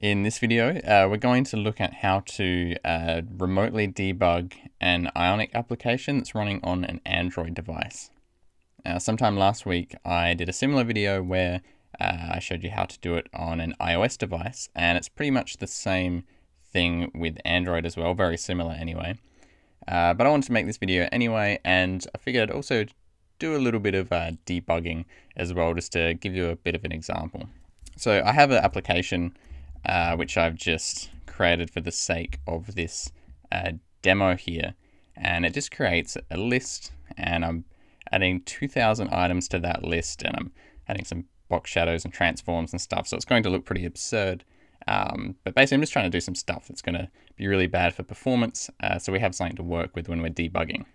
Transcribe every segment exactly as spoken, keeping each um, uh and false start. In this video, uh, we're going to look at how to uh, remotely debug an Ionic application that's running on an Android device. Uh, sometime last week, I did a similar video where uh, I showed you how to do it on an iOS device, and it's pretty much the same thing with Android as well, very similar anyway. Uh, but I wanted to make this video anyway, and I figured I'd also do a little bit of uh, debugging as well, just to give you a bit of an example. So I have an application Uh, which I've just created for the sake of this uh, demo here. And it just creates a list, and I'm adding two thousand items to that list, and I'm adding some box shadows and transforms and stuff. So it's going to look pretty absurd. Um, but basically I'm just trying to do some stuff that's gonna be really bad for performance. Uh, so we have something to work with when we're debugging.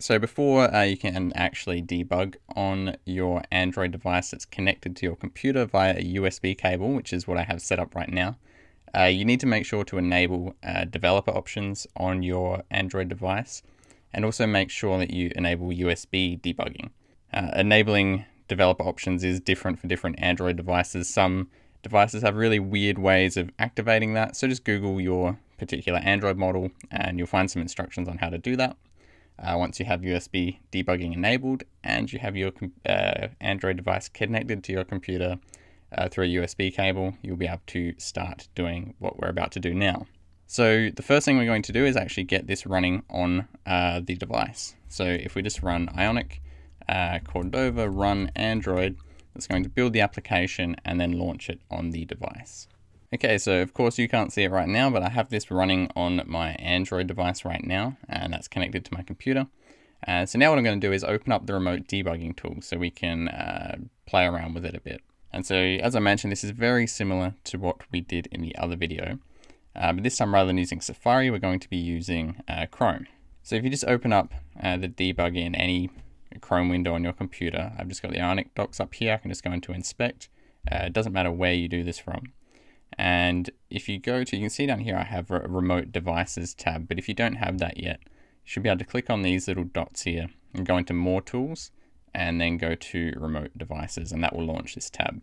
So before uh, you can actually debug on your Android device that's connected to your computer via a U S B cable, which is what I have set up right now, uh, you need to make sure to enable uh, developer options on your Android device, and also make sure that you enable U S B debugging. Uh, enabling developer options is different for different Android devices. Some devices have really weird ways of activating that, so just Google your particular Android model and you'll find some instructions on how to do that. Uh, once you have U S B debugging enabled and you have your uh, Android device connected to your computer uh, through a U S B cable, you'll be able to start doing what we're about to do now. So the first thing we're going to do is actually get this running on uh, the device. So if we just run Ionic, uh, Cordova, run Android, it's going to build the application and then launch it on the device. Okay, so of course you can't see it right now, but I have this running on my Android device right now, and that's connected to my computer. Uh, so now what I'm going to do is open up the remote debugging tool so we can uh, play around with it a bit. And so, as I mentioned, this is very similar to what we did in the other video. Uh, but this time, rather than using Safari, we're going to be using uh, Chrome. So if you just open up uh, the debug in any Chrome window on your computer, I've just got the Ionic docs up here. I can just go into inspect. Uh, it doesn't matter where you do this from. And if you go to, you can see down here I have a remote devices tab, but if you don't have that yet, you should be able to click on these little dots here and go into more tools and then go to remote devices, and that will launch this tab.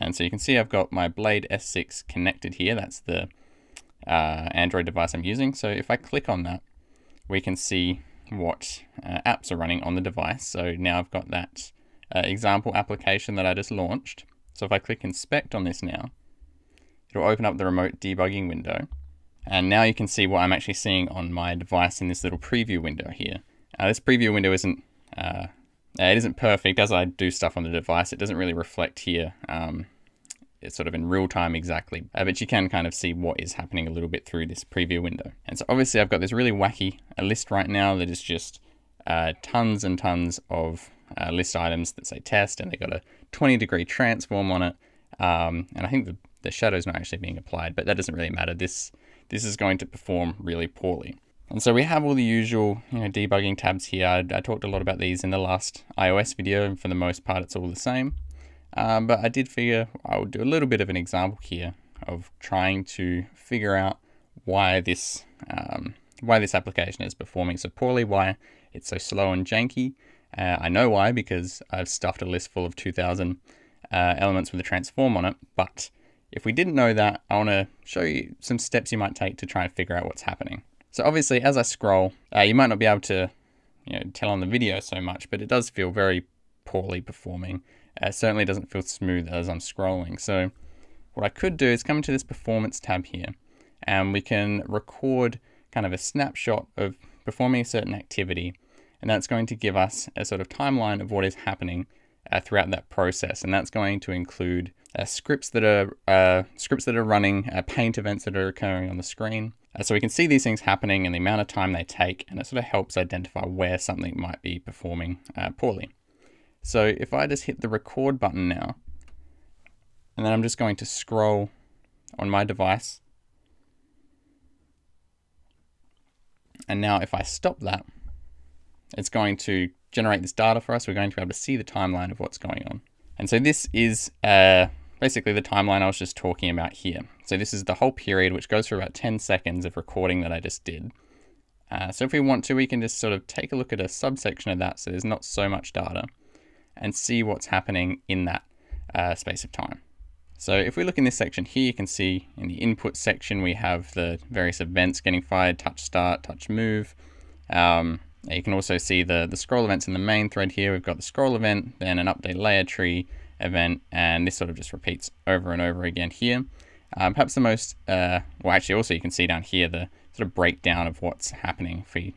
And so you can see I've got my Blade S six connected here. That's the uh, Android device I'm using. So if I click on that, we can see what uh, apps are running on the device. So now I've got that uh, example application that I just launched. So if I click inspect on this now, it'll open up the remote debugging window. And now you can see what I'm actually seeing on my device in this little preview window here. Uh, this preview window isn't, uh, it isn't perfect. As I do stuff on the device, it doesn't really reflect here. Um, it's sort of in real time exactly, uh, but you can kind of see what is happening a little bit through this preview window. And so obviously I've got this really wacky uh, list right now that is just uh, tons and tons of uh, list items that say test, and they've got a twenty degree transform on it. Um, and I think the The shadow's not actually being applied, but that doesn't really matter. This this is going to perform really poorly. And so we have all the usual you know, debugging tabs here. I, I talked a lot about these in the last iOS video, and for the most part, it's all the same. Um, but I did figure I would do a little bit of an example here of trying to figure out why this um, why this application is performing so poorly, why it's so slow and janky. Uh, I know why, because I've stuffed a list full of two thousand uh, elements with a transform on it, but if we didn't know that, I want to show you some steps you might take to try and figure out what's happening. So obviously, as I scroll, uh, you might not be able to you know, tell on the video so much, but it does feel very poorly performing. Uh, certainly doesn't feel smooth as I'm scrolling. So what I could do is come into this performance tab here, and we can record kind of a snapshot of performing a certain activity. And that's going to give us a sort of timeline of what is happening Uh, throughout that process, and that's going to include uh, scripts that are uh, scripts that are running, uh, paint events that are occurring on the screen, uh, so we can see these things happening and the amount of time they take, and it sort of helps identify where something might be performing uh, poorly. So if I just hit the record button now, and then I'm just going to scroll on my device, and now if I stop that, it's going to generate this data for us. We're going to be able to see the timeline of what's going on. And so this is uh, basically the timeline I was just talking about here. So this is the whole period, which goes for about ten seconds of recording that I just did. Uh, so if we want to, we can just sort of take a look at a subsection of that, so there's not so much data, and see what's happening in that uh, space of time. So if we look in this section here, you can see in the input section, we have the various events getting fired, touch start, touch move. Um, you can also see the, the scroll events in the main thread here. We've got the scroll event, then an update layer tree event, and this sort of just repeats over and over again here. Um, perhaps the most, uh, well actually also you can see down here the sort of breakdown of what's happening. If we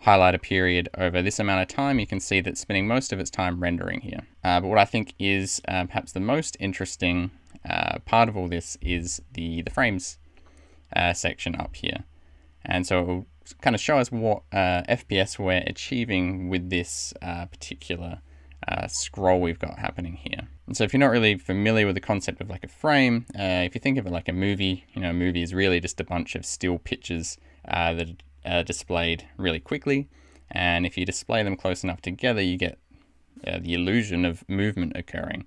highlight a period over this amount of time, you can see that it's spending most of its time rendering here. Uh, but what I think is uh, perhaps the most interesting uh, part of all this is the, the frames uh, section up here. And so it will kind of show us what uh, F P S we're achieving with this uh, particular Uh, scroll we've got happening here. And so if you're not really familiar with the concept of like a frame, uh, if you think of it like a movie, you know, a movie is really just a bunch of still pictures uh, that are displayed really quickly. And if you display them close enough together, you get uh, the illusion of movement occurring.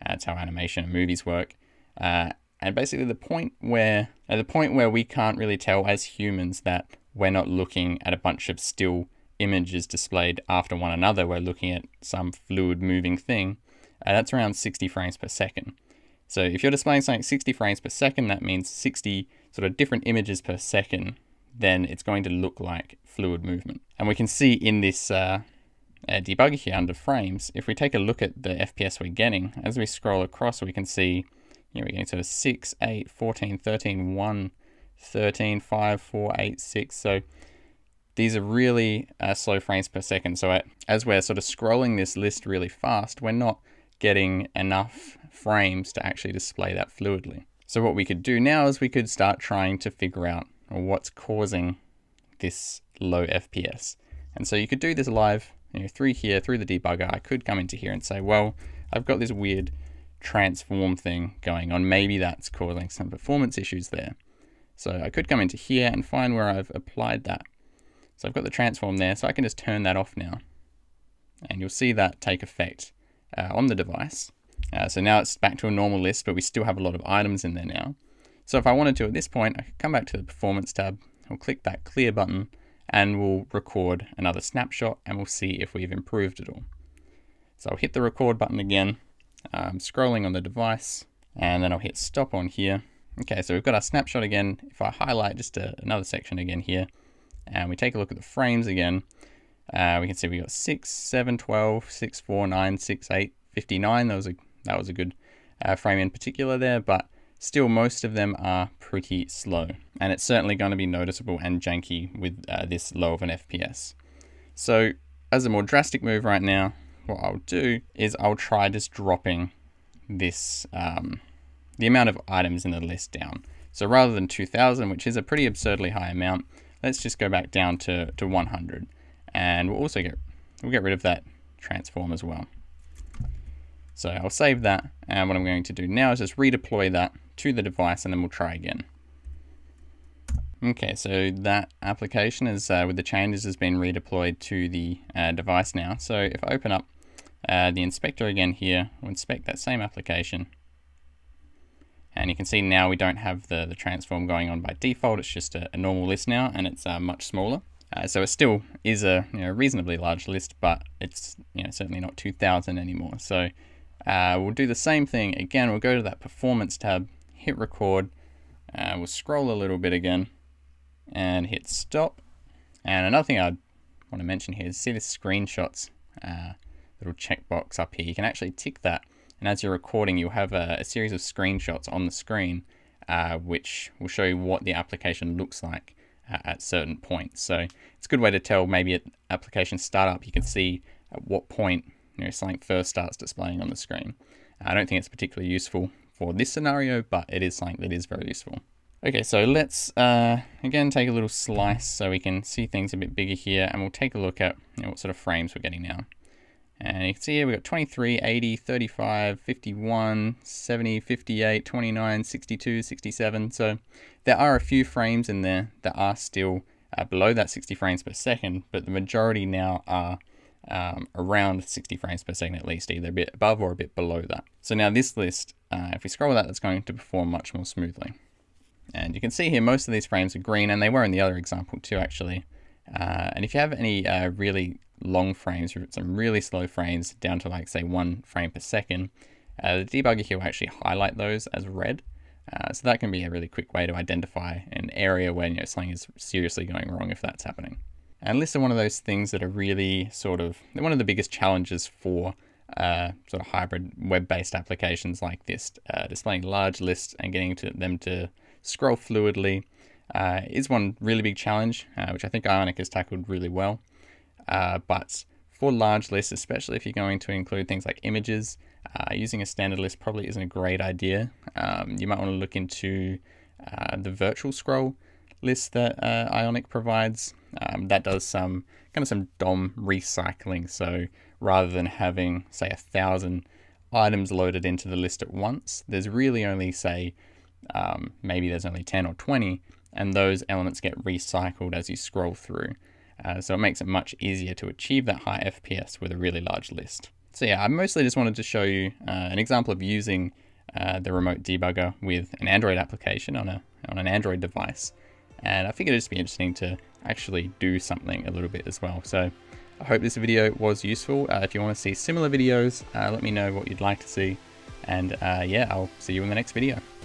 Uh, that's how animation and movies work. Uh, and basically the point where, at the point where we can't really tell as humans that we're not looking at a bunch of still images displayed after one another, we're looking at some fluid moving thing, uh, that's around sixty frames per second. So if you're displaying something sixty frames per second, that means sixty sort of different images per second, then it's going to look like fluid movement. And we can see in this uh, uh, debugger here under frames, if we take a look at the F P S we're getting, as we scroll across, we can see, you know, we're getting sort of six, eight, fourteen, thirteen, one, thirteen, five, four, eight, six. So these are really uh, slow frames per second. So as we're sort of scrolling this list really fast, we're not getting enough frames to actually display that fluidly. So what we could do now is we could start trying to figure out what's causing this low F P S. And so you could do this live, you know, through here, through the debugger. I could come into here and say, well, I've got this weird transform thing going on. Maybe that's causing some performance issues there. So I could come into here and find where I've applied that. So I've got the transform there, so I can just turn that off now. And you'll see that take effect uh, on the device. Uh, so now it's back to a normal list, but we still have a lot of items in there now. So if I wanted to at this point, I could come back to the performance tab, we'll click that clear button, and we'll record another snapshot, and we'll see if we've improved at all. So I'll hit the record button again, I'm scrolling on the device, and then I'll hit stop on here. Okay, so we've got our snapshot again. If I highlight just a, another section again here, and we take a look at the frames again, uh, we can see we got six, seven, twelve, six, four, nine, six, eight, fifty-nine. That was a, that was a good uh, frame in particular there, but still most of them are pretty slow. And it's certainly going to be noticeable and janky with uh, this low of an F P S. So as a more drastic move right now, what I'll do is I'll try just dropping this, um, the amount of items in the list down. So rather than two thousand, which is a pretty absurdly high amount, let's just go back down to, to one hundred, and we'll also get, we'll get rid of that transform as well. So I'll save that, and what I'm going to do now is just redeploy that to the device, and then we'll try again. Okay, so that application is, uh, with the changes, has been redeployed to the uh, device now. So if I open up uh, the inspector again here, we'll inspect that same application. And you can see now we don't have the, the transform going on by default. It's just a, a normal list now, and it's uh, much smaller. Uh, so it still is a you know, reasonably large list, but it's you know, certainly not two thousand anymore. So uh, we'll do the same thing again. We'll go to that performance tab, hit record, uh, we'll scroll a little bit again, and hit stop. And another thing I want to mention here is see the screenshots uh, little checkbox up here. You can actually tick that. And as you're recording, you'll have a, a series of screenshots on the screen, uh, which will show you what the application looks like uh, at certain points. So it's a good way to tell maybe at application startup, you can see at what point you know, something first starts displaying on the screen. I don't think it's particularly useful for this scenario, but it is something that is very useful. Okay, so let's, uh, again, take a little slice so we can see things a bit bigger here, and we'll take a look at you know, what sort of frames we're getting now. And you can see here we've got twenty-three, eighty, thirty-five, fifty-one, seventy, fifty-eight, twenty-nine, sixty-two, sixty-seven. So there are a few frames in there that are still uh, below that sixty frames per second, but the majority now are um, around sixty frames per second at least, either a bit above or a bit below that. So now this list, uh, if we scroll that, that's going to perform much more smoothly. And you can see here most of these frames are green, and they were in the other example too, actually. Uh, and if you have any uh, really long frames, some really slow frames down to like say one frame per second, Uh, the debugger here will actually highlight those as red. Uh, so that can be a really quick way to identify an area where, you know, something is seriously going wrong if that's happening. And lists are one of those things that are really sort of, they're one of the biggest challenges for uh, sort of hybrid web-based applications like this. Uh, displaying large lists and getting to them to scroll fluidly uh, is one really big challenge, uh, which I think Ionic has tackled really well. Uh, but for large lists, especially if you're going to include things like images, Uh, using a standard list probably isn't a great idea. Um, you might want to look into uh, the virtual scroll list that uh, Ionic provides. Um, that does some kind of some D O M recycling. So rather than having, say, a thousand items loaded into the list at once, there's really only, say, um, maybe there's only ten or twenty, and those elements get recycled as you scroll through. Uh, so it makes it much easier to achieve that high F P S with a really large list. So yeah, I mostly just wanted to show you uh, an example of using uh, the remote debugger with an Android application on a on an Android device, and I figured it'd just be interesting to actually do something a little bit as well. So I hope this video was useful. Uh, if you want to see similar videos, uh, let me know what you'd like to see, and uh, yeah, I'll see you in the next video.